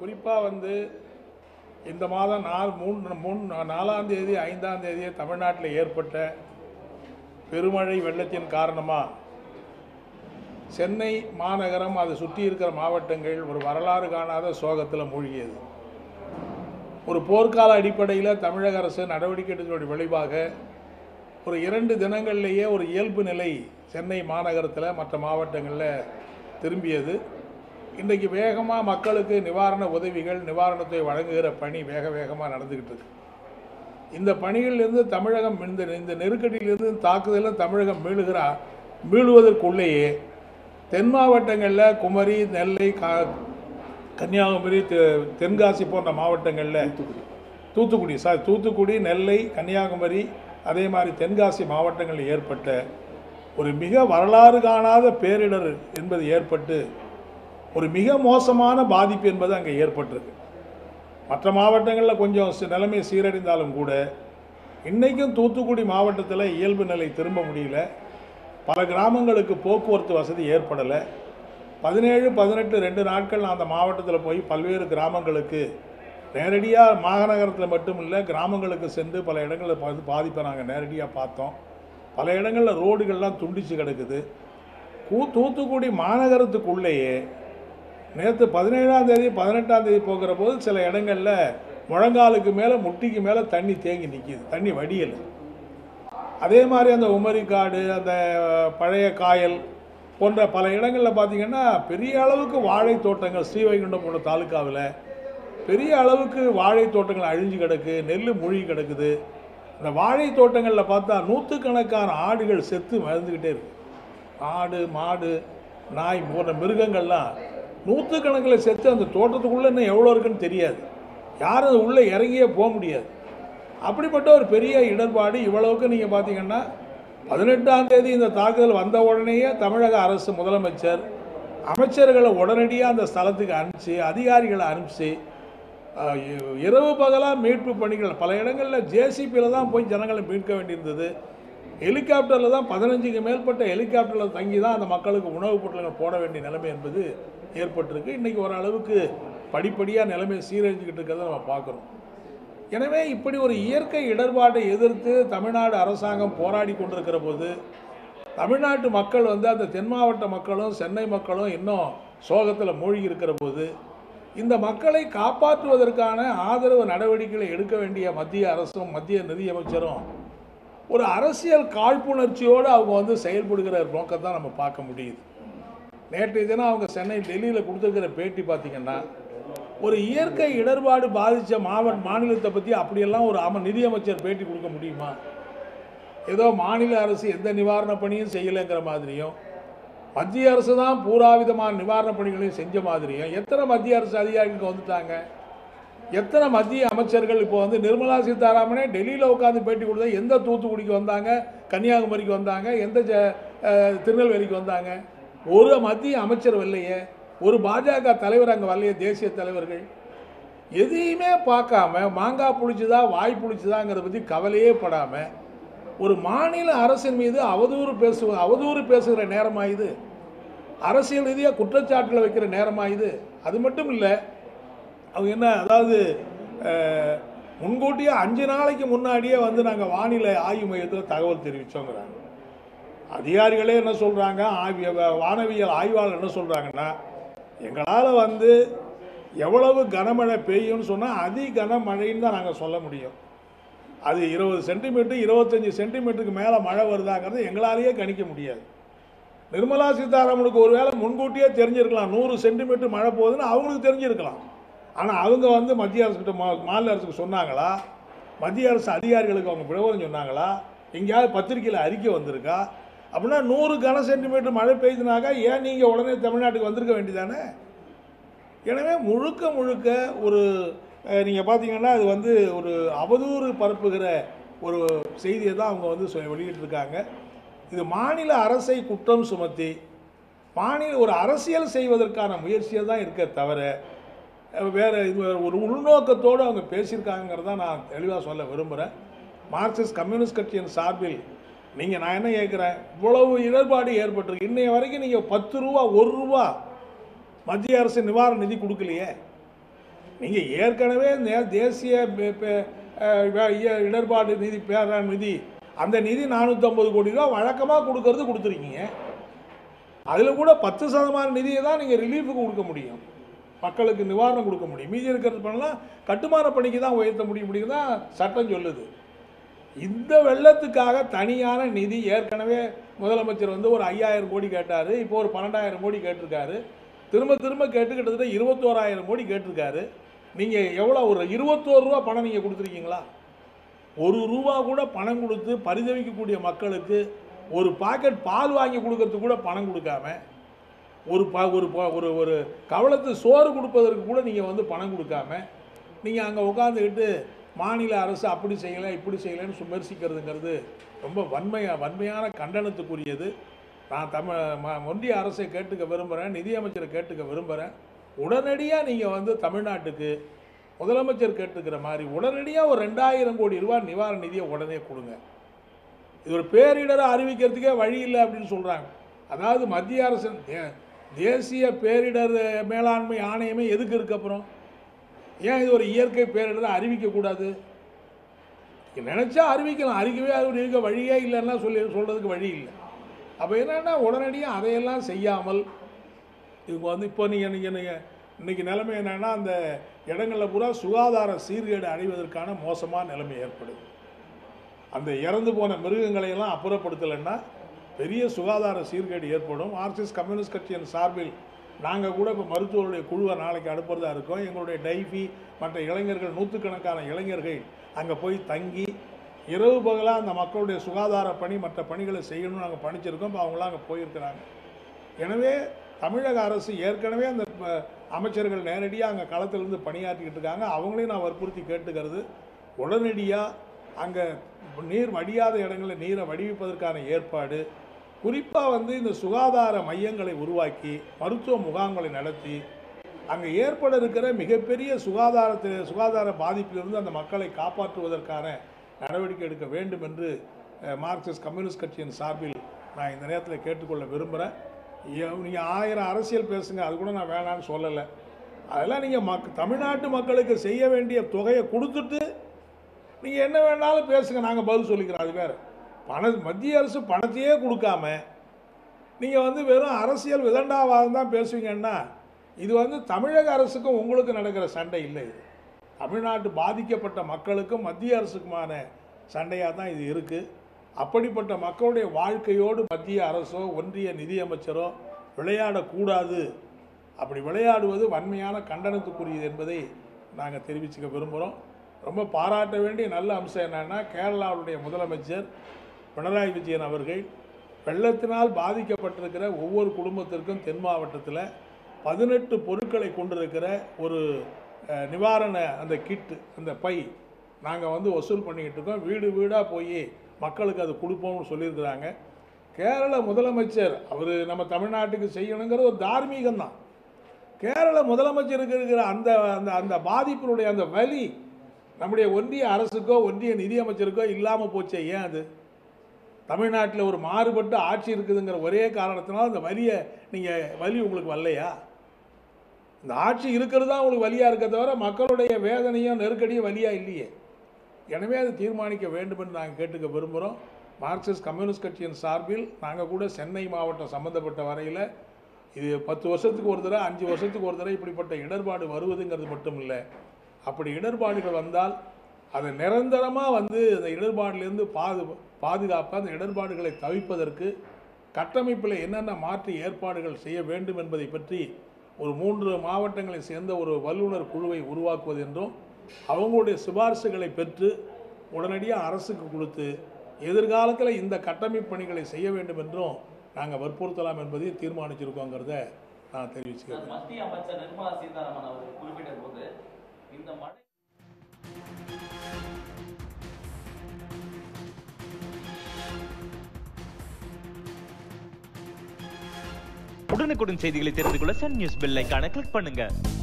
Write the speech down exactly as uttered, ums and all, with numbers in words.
குறிப்பாக வந்து இந்த மாதம் நாலு மூணு மூணு நாலாம் தேதி ஐந்தாம் தேதி தமிழ்நாட்டில் ஏற்பட்ட பெருமழை வெள்ளத்தின் காரணமாக சென்னை மாநகரம் அதை சுற்றி இருக்கிற மாவட்டங்கள் ஒரு வரலாறு காணாத சோகத்தில் மூழ்கியது. ஒரு போர்க்கால அடிப்படையில் தமிழக அரசு நடவடிக்கை எடுத்ததனுடைய விளைவாக ஒரு இரண்டு தினங்கள்லேயே ஒரு இயல்பு நிலை சென்னை மாநகரத்தில் மற்ற மாவட்டங்களில் திரும்பியது. இன்றைக்கு வேகமாக மக்களுக்கு நிவாரண உதவிகள் நிவாரணத்தை வழங்குகிற பணி வேக வேகமாக நடந்துக்கிட்டு இருக்கு. இந்த பணிகளிலிருந்து தமிழகம் இந்த இந்த நெருக்கடியிலிருந்து தாக்குதலில் தமிழகம் மீளுகிறா மீளுவதற்குள்ளேயே தென் மாவட்டங்களில் குமரி நெல்லை கா கன்னியாகுமரி தென்காசி போன்ற மாவட்டங்களில் தூத்துக்குடி சாரி தூத்துக்குடி நெல்லை கன்னியாகுமரி அதே மாதிரி தென்காசி மாவட்டங்களில் ஏற்பட்ட ஒரு மிக வரலாறு காணாத பேரிடர் என்பது ஏற்பட்டு ஒரு மிக மோசமான பாதிப்பு என்பது அங்கே ஏற்பட்டிருக்கு. மற்ற மாவட்டங்களில் கொஞ்சம் நிலைமை சீரடைந்தாலும் கூட இன்றைக்கும் தூத்துக்குடி மாவட்டத்தில் இயல்பு நிலை திரும்ப முடியல. பல கிராமங்களுக்கு போக்குவரத்து வசதி ஏற்படலை. பதினேழு பதினெட்டு ரெண்டு நாட்கள் நான் அந்த மாவட்டத்தில் போய் பல்வேறு கிராமங்களுக்கு நேரடியாக மாநகரத்தில் மட்டும் இல்லை கிராமங்களுக்கு சென்று பல இடங்களில் பார்த்து பாதிப்பை நாங்கள் நேரடியாக பார்த்தோம். பல இடங்களில் ரோடுகள்லாம் துண்டிச்சு கிடக்குது. கூ தூத்துக்குடி மாநகரத்துக்குள்ளேயே நேற்று பதினேழாம் தேதி பதினெட்டாம் தேதி போகிற போது சில இடங்களில் முழங்காலுக்கு மேலே முட்டிக்கு மேலே தண்ணி தேங்கி நிற்கிது, தண்ணி வடியல். அதே மாதிரி அந்த உமரிக்காடு அந்த பழைய காயல் போன்ற பல இடங்களில் பார்த்திங்கன்னா பெரிய அளவுக்கு வாழை தோட்டங்கள் ஸ்ரீவைகுண்டம் போன்ற தாலுக்காவில் பெரிய அளவுக்கு வாழை தோட்டங்கள் அழிஞ்சு கிடக்கு, நெல் மூழ்கி கிடக்குது. அந்த வாழை தோட்டங்களில் பார்த்தா நூற்றுக்கணக்கான ஆடுகள் செத்து மறந்துக்கிட்டே இருக்குது. ஆடு மாடு நாய் போன்ற மிருகங்கள்லாம் நூற்றுக்கணக்கில் செத்து அந்த தோட்டத்துக்குள்ளே இன்னும் எவ்வளோ இருக்குன்னு தெரியாது, யாரும் அது உள்ளே இறங்கியே போக முடியாது. அப்படிப்பட்ட ஒரு பெரிய இடர்பாடு இவ்வளவுக்கு நீங்கள் பார்த்தீங்கன்னா பதினெட்டாம் தேதி இந்த தாக்குதல் வந்த உடனேயே தமிழக அரசு முதலமைச்சர் அமைச்சர்களை உடனடியாக அந்த ஸ்தலத்துக்கு அனுப்பிச்சு அதிகாரிகளை அனுப்பிச்சு இரவு பகலாக மீட்பு பணிகள் பல இடங்களில் ஜேசிபியில் தான் போய் ஜனங்களை மீட்க வேண்டியிருந்தது. ஹெலிகாப்டரில் தான் பதினஞ்சுக்கு மேற்பட்ட ஹெலிகாப்டரில் தங்கி தான் அந்த மக்களுக்கு உணவுப் பொருட்கள் போட வேண்டிய நிலைமை என்பது ஏற்பட்டிருக்கு. இன்றைக்கி ஓரளவுக்கு படிப்படியாக நிலைமை சீரழிஞ்சிக்கிட்டு இருக்கிறத நம்ம பார்க்குறோம். எனவே இப்படி ஒரு இயற்கை இடர்பாட்டை எதிர்த்து தமிழ்நாடு அரசாங்கம் போராடி கொண்டிருக்கிற போது தமிழ்நாட்டு மக்கள் வந்து அந்த தென் மாவட்ட மக்களும் சென்னை மக்களும் இன்னும் சோகத்தில் மூழ்கி இருக்கிற போது இந்த மக்களை காப்பாற்றுவதற்கான ஆதரவு நடவடிக்கைகளை எடுக்க வேண்டிய மத்திய அரசும் மத்திய நிதியமைச்சரும் ஒரு அரசியல் காழ்ப்புணர்ச்சியோடு அவங்க வந்து செயல்படுகிற நோக்கம் தான் நம்ம பார்க்க முடியுது. நேற்றைய தினம் அவங்க சென்னை டெல்லியில் கொடுத்துருக்கிற பேட்டி பார்த்திங்கன்னா ஒரு இயற்கை இடர்பாடு பாதித்த மாவட்ட மாநிலத்தை பற்றி அப்படியெல்லாம் ஒரு ஆமாம் நிதியமைச்சர் பேட்டி கொடுக்க முடியுமா? ஏதோ மாநில அரசு எந்த நிவாரண பணியும் செய்யலைங்கிற மாதிரியும் மத்திய அரசு தான் பூராவிதமான நிவாரண பணிகளையும் செஞ்ச மாதிரியும் எத்தனை மத்திய அரசு அதிகாரிகளுக்கு வந்துட்டாங்க, எத்தனை மத்திய அமைச்சர்கள் இப்போ வந்து நிர்மலா சீதாராமனே டெல்லியில் உட்காந்து பேட்டி கொடுத்தா எந்த தூத்துக்குடிக்கு வந்தாங்க, கன்னியாகுமரிக்கு வந்தாங்க, எந்த ஜ திருநெல்வேலிக்கு வந்தாங்க, ஒரு மத்திய அமைச்சர் வரலையே, ஒரு பாஜக தலைவர் அங்கே வரலையே, தேசிய தலைவர்கள் எதையுமே பார்க்காம மாங்காய் பிடிச்சதா வாய் பிடிச்சதாங்கிறத பற்றி கவலையே படாமல் ஒரு மாநில அரசின் மீது அவதூறு பேசு அவதூறு பேசுகிற நேரமாயுது, அரசியல் ரீதியாக குற்றச்சாட்டில் வைக்கிற நேரமாயுது. அது மட்டும் இல்லை, அவங்க என்ன அதாவது முன்கூட்டியே அஞ்சு நாளைக்கு முன்னாடியே வந்து நாங்கள் வானிலை ஆய்வு மையத்தில் தகவல் தெரிவித்தோங்கிறாங்க. அதிகாரிகளே என்ன சொல்கிறாங்க, ஆய்வு வானவியல் ஆய்வாளர் என்ன சொல்கிறாங்கன்னா எங்களால் வந்து எவ்வளவு கனமழை பெய்யும்னு சொன்னால் அதி கனமழைன்னு தான் நாங்கள் சொல்ல முடியும். அது இருபது சென்டிமீட்டர் இருபத்தஞ்சி சென்டிமீட்டருக்கு மேலே மழை வருதாங்கிறது எங்களாலேயே கணிக்க முடியாது. நிர்மலா சீதாராமனுக்கு ஒரு வேளை முன்கூட்டியே தெரிஞ்சிருக்கலாம், நூறு சென்டிமீட்டர் மழை போகுதுன்னு அவங்களுக்கு தெரிஞ்சிருக்கலாம். ஆனால் அவங்க வந்து மத்திய அரசுக்கிட்ட மா மாநில அரசுக்கு சொன்னாங்களா, மத்திய அரசு அதிகாரிகளுக்கு அவங்க விவரம் சொன்னாங்களா, எங்கேயாவது பத்திரிக்கையில் அறிக்கை வந்திருக்கா? அப்படின்னா நூறு கன சென்டிமீட்டர் மழை பெய்துனாக்கா ஏன் நீங்கள் உடனே தமிழ்நாட்டுக்கு வந்திருக்க வேண்டியதானே? எனவே முழுக்க முழுக்க ஒரு நீங்கள் பார்த்தீங்கன்னா அது வந்து ஒரு அவதூறு பரப்புகிற ஒரு செய்தியை தான் அவங்க வந்து வெளியிட்டிருக்காங்க. இது மாநில அரசை குற்றம் சுமத்தி மாநில ஒரு அரசியல் செய்வதற்கான முயற்சியை தான் இருக்க தவிர வேறு இது ஒரு உள்நோக்கத்தோடு அவங்க பேசியிருக்காங்கிறத நான் தெளிவாக சொல்ல விரும்புகிறேன். மார்க்சிஸ்ட் கம்யூனிஸ்ட் கட்சியின் சார்பில் நீங்கள் நான் என்ன கேட்குறேன், இவ்வளவு இடர்பாடு ஏற்பட்டிருக்கு, இன்றைய வரைக்கும் நீங்கள் பத்து ரூபா ஒரு ரூபா மத்திய அரசு நிவாரண நிதி கொடுக்கலையே, நீங்கள் ஏற்கனவே தேசிய இடர்பாடு நிதி பேராண் நிதி அந்த நிதி நானூற்றம்பது கோடி ரூபா வழக்கமாக கொடுக்கறது கொடுத்துருக்கீங்க. அதில் கூட பத்து சதமான நிதியை தான் நீங்கள் ரிலீஃபுக்கு கொடுக்க முடியும், மக்களுக்கு நிவாரணம் கொடுக்க முடியும். மீதி இருக்கிறது பண்ணலாம் கட்டுமான பணிக்கு தான் உயர்த்த முடியும் அப்படின்னு தான் சட்டம் சொல்லுது. இந்த வெள்ளத்துக்காக தனியான நிதி ஏற்கனவே முதலமைச்சர் வந்து ஒரு ஐயாயிரம் கோடி கேட்டார், இப்போ ஒரு பன்னெண்டாயிரம் கோடி கேட்டிருக்காரு, திரும்ப திரும்ப கேட்டு கிட்டத்தட்ட இருபத்தோராயிரம் கோடி கேட்டிருக்காரு. நீங்கள் எவ்வளோ ஒரு இருபத்தோரு ரூபா பணம் நீங்கள் கொடுத்துருக்கீங்களா? ஒரு ரூபா கூட பணம் கொடுத்து பரிதவிக்கக்கூடிய மக்களுக்கு ஒரு பாக்கெட் பால் வாங்கி கொடுக்கறதுக்கு கூட பணம் கொடுக்காம, ஒரு ப ஒரு ஒரு ஒரு கவளத்து சோறு கொடுப்பதற்கு கூட நீங்கள் வந்து பணம் கொடுக்காம, நீங்கள் அங்கே உட்காந்துக்கிட்டு மாநில அரசு அப்படி செய்யலை இப்படி செய்யலைன்னு விமர்சிக்கிறதுங்கிறது ரொம்ப வன்மையா வன்மையான கண்டனத்துக்குரியது. நான் தமிழ் ம ஒன்றிய அரசை கேட்டுக்க விரும்புகிறேன், நிதியமைச்சரை கேட்டுக்க விரும்புகிறேன். உடனடியாக நீங்கள் வந்து தமிழ்நாட்டுக்கு முதலமைச்சர் கேட்டுக்கிற மாதிரி உடனடியாக ஒரு ரெண்டாயிரம் கோடி ரூபா நிவாரண நிதியை உடனே கொடுங்க. இது ஒரு பேரிடரை அறிவிக்கிறதுக்கே வழி இல்லை அப்படின்னு சொல்கிறாங்க. அதாவது மத்திய அரசு தேசிய பேரிடர் மேலாண்மை ஆணையமே எதுக்கு இருக்கு? அப்புறம் ஏன் இது ஒரு இயற்கை பேரிடரை அறிவிக்கக்கூடாது? நினச்சா அறிவிக்கலாம், அறிக்கவே அறிவிக்க வழியே இல்லைன்னா சொல்லி சொல்கிறதுக்கு வழி இல்லை. அப்போ என்னென்னா உடனடியாக அதையெல்லாம் செய்யாமல் இவங்க வந்து இப்போ நீங்கள் நீங்கள் இன்றைக்கி நிலைமை என்னென்னா அந்த இடங்களில் பூரா சுகாதார சீர்கேடு அடைவதற்கான மோசமான நிலைமை ஏற்படுது. அந்த இறந்து போன மிருகங்களையெல்லாம் அப்புறப்படுத்தலைன்னா பெரிய சுகாதார சீர்கேடு ஏற்படும். ஆர்எஸ்எஸ் கம்யூனிஸ்ட் கட்சியின் சார்பில் நாங்கள் கூட இப்போ மருத்துவருடைய குழுவை நாளைக்கு அனுப்புறதாக இருக்கோம். எங்களுடைய டைஃபி மற்ற இளைஞர்கள் நூற்றுக்கணக்கான இளைஞர்கள் அங்கே போய் தங்கி இரவு பகலாக அந்த மக்களுடைய சுகாதார பணி மற்ற பணிகளை செய்யணும்னு நாங்கள் பணிச்சிருக்கோம். இப்போ அவங்களாம் அங்கே போயிருக்கிறாங்க. எனவே தமிழக அரசு ஏற்கனவே அந்த அமைச்சர்கள் நேரடியாக அங்கே களத்திலிருந்து பணியாற்றிக்கிட்டு இருக்காங்க. அவங்களையும் நான் வற்புறுத்தி கேட்டுக்கிறது உடனடியாக அங்கே நீர் வடியாத இடங்களில் நீரை வடிவிப்பதற்கான ஏற்பாடு, குறிப்பாக வந்து இந்த சுகாதார மையங்களை உருவாக்கி மருத்துவ முகாம்களை நடத்தி அங்கே ஏற்பட இருக்கிற மிகப்பெரிய சுகாதாரத்தில் சுகாதார பாதிப்பிலிருந்து அந்த மக்களை காப்பாற்றுவதற்கான நடவடிக்கை எடுக்க வேண்டும் என்று மார்க்சிஸ்ட் கம்யூனிஸ்ட் கட்சியின் சார்பில் நான் இந்த நேரத்தில் கேட்டுக்கொள்ள விரும்புகிறேன். நீங்கள் ஆயிரம் அரசியல் பேசுங்க, அது கூட நான் வேணான்னு சொல்லலை. அதெல்லாம் நீங்கள் மக் தமிழ்நாட்டு மக்களுக்கு செய்ய வேண்டிய தொகையை கொடுத்துட்டு நீங்கள் என்ன வேணாலும் பேசுங்க, நாங்கள் பதில் சொல்லிக்கிறோம். அது வேறு. பண மத்திய அரசு பணத்தையே கொடுக்காம நீங்கள் வந்து வெறும் அரசியல் விதண்டாவாதம் தான் பேசுவீங்கன்னா இது வந்து தமிழக அரசுக்கும் உங்களுக்கு நடக்கிற சண்டை இல்லை, இது தமிழ்நாட்டு பாதிக்கப்பட்ட மக்களுக்கும் மத்திய அரசுக்குமான சண்டையாக தான் இது இருக்குது. அப்படிப்பட்ட மக்களுடைய வாழ்க்கையோடு மத்திய அரசோ ஒன்றிய நிதியமைச்சரோ விளையாடக்கூடாது. அப்படி விளையாடுவது வன்மையான கண்டனத்துக்குரியது என்பதை நாங்கள் தெரிவிச்சுக்க விரும்புகிறோம். ரொம்ப பாராட்ட வேண்டிய நல்ல அம்சம் என்னென்னா கேரளாவுடைய முதலமைச்சர் பினராயி விஜயன் அவர்கள் வெள்ளத்தினால் பாதிக்கப்பட்டிருக்கிற ஒவ்வொரு குடும்பத்திற்கும் தென் மாவட்டத்தில் பதினெட்டு பொருட்களை கொண்டிருக்கிற ஒரு நிவாரண அந்த கிட்டு அந்த பை நாங்கள் வந்து வசூல் பண்ணிக்கிட்டு இருக்கோம். வீடு வீடாக போய் மக்களுக்கு அது கொடுப்போம்னு சொல்லியிருக்கிறாங்க. கேரள முதலமைச்சர் அவர் நம்ம தமிழ்நாட்டுக்கு செய்யணுங்கிற ஒரு தார்மீகம்தான். கேரள முதலமைச்சருக்கு இருக்கிற அந்த அந்த அந்த பாதிப்பினுடைய அந்த வலி நம்முடைய ஒன்றிய அரசுக்கோ ஒன்றிய நிதியமைச்சருக்கோ இல்லாமல் போச்சே. ஏன் அது தமிழ்நாட்டில் ஒரு மாறுபட்ட ஆட்சி இருக்குதுங்கிற ஒரே காரணத்தினால அந்த வலியை நீங்கள் வலி உங்களுக்கு வரலையா? இந்த ஆட்சி இருக்கிறது தான் உங்களுக்கு வலியாக இருக்க தவிர மக்களுடைய வேதனையும் நெருக்கடியும் வலியாக இல்லையே. எனவே அது தீர்மானிக்க வேண்டும் என்று நாங்கள் கேட்டுக்க விரும்புகிறோம். மார்க்சிஸ்ட் கம்யூனிஸ்ட் கட்சியின் சார்பில் நாங்கள் கூட சென்னை மாவட்டம் சம்மந்தப்பட்ட வரையில் இது பத்து வருஷத்துக்கு ஒரு தடவை அஞ்சு வருஷத்துக்கு ஒரு தடவை இப்படிப்பட்ட இடர்பாடு வருவதுங்கிறது மட்டும் இல்லை, அப்படி இடர்பாடுகள் வந்தால் அதை நிரந்தரமாக வந்து அந்த இடர்பாடுலேருந்து பாது பாதுகாப்பாக அந்த இடர்பாடுகளை தவிர்ப்பதற்கு கட்டமைப்பில் என்னென்ன மாற்று ஏற்பாடுகள் செய்ய வேண்டும் என்பதை பற்றி ஒரு மூன்று மாவட்டங்களை சேர்ந்த ஒரு வல்லுநர் குழுவை உருவாக்குவது என்றும் அவங்களுடைய சிபாரிசுகளை பெற்று உடனடியாக அரசுக்கு கொடுத்து எதிர்காலத்தில் இந்த கட்டமைப்பு பணிகளை செய்ய வேண்டும் என்றும் நாங்கள் வற்புறுத்தலாம் என்பதை தீர்மானிச்சிருக்கோங்கிறத நான் தெரிவிச்சுக்கிறேன். மத்திய அமைச்சர் நிர்மலா சீதாராமன் அவர்கள் குறிப்பிட்ட போது இந்த மழை உடனுக்குடன் செய்திகளை தெரிந்து கொள்ள சன் நியூஸ் பெல் ஐகானை கிளிக் பண்ணுங்க.